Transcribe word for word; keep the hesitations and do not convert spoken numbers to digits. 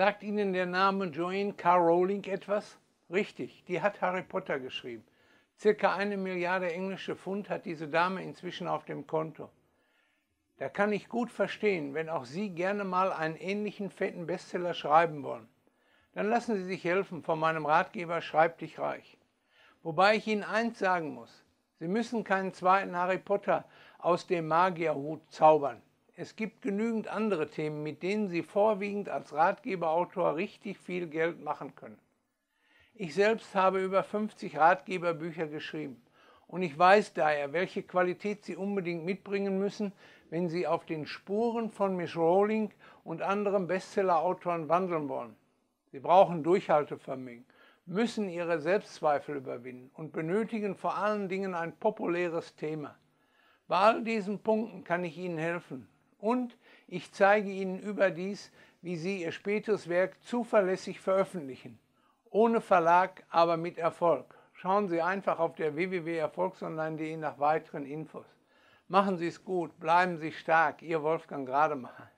Sagt Ihnen der Name Joanne Rowling etwas? Richtig, die hat Harry Potter geschrieben. Circa eine Milliarde englische Pfund hat diese Dame inzwischen auf dem Konto. Da kann ich gut verstehen, wenn auch Sie gerne mal einen ähnlichen fetten Bestseller schreiben wollen. Dann lassen Sie sich helfen von meinem Ratgeber Schreib dich reich. Wobei ich Ihnen eins sagen muss, Sie müssen keinen zweiten Harry Potter aus dem Magierhut zaubern. Es gibt genügend andere Themen, mit denen Sie vorwiegend als Ratgeberautor richtig viel Geld machen können. Ich selbst habe über fünfzig Ratgeberbücher geschrieben und ich weiß daher, welche Qualität Sie unbedingt mitbringen müssen, wenn Sie auf den Spuren von Miss Rowling und anderen Bestsellerautoren wandeln wollen. Sie brauchen Durchhaltevermögen, müssen Ihre Selbstzweifel überwinden und benötigen vor allen Dingen ein populäres Thema. Bei all diesen Punkten kann ich Ihnen helfen und ich zeige Ihnen überdies, wie Sie Ihr spätes Werk zuverlässig veröffentlichen. Ohne Verlag, aber mit Erfolg. Schauen Sie einfach auf der w w w punkt erfolgsonline punkt de nach weiteren Infos. Machen Sie es gut, bleiben Sie stark, Ihr Wolfgang Rademacher.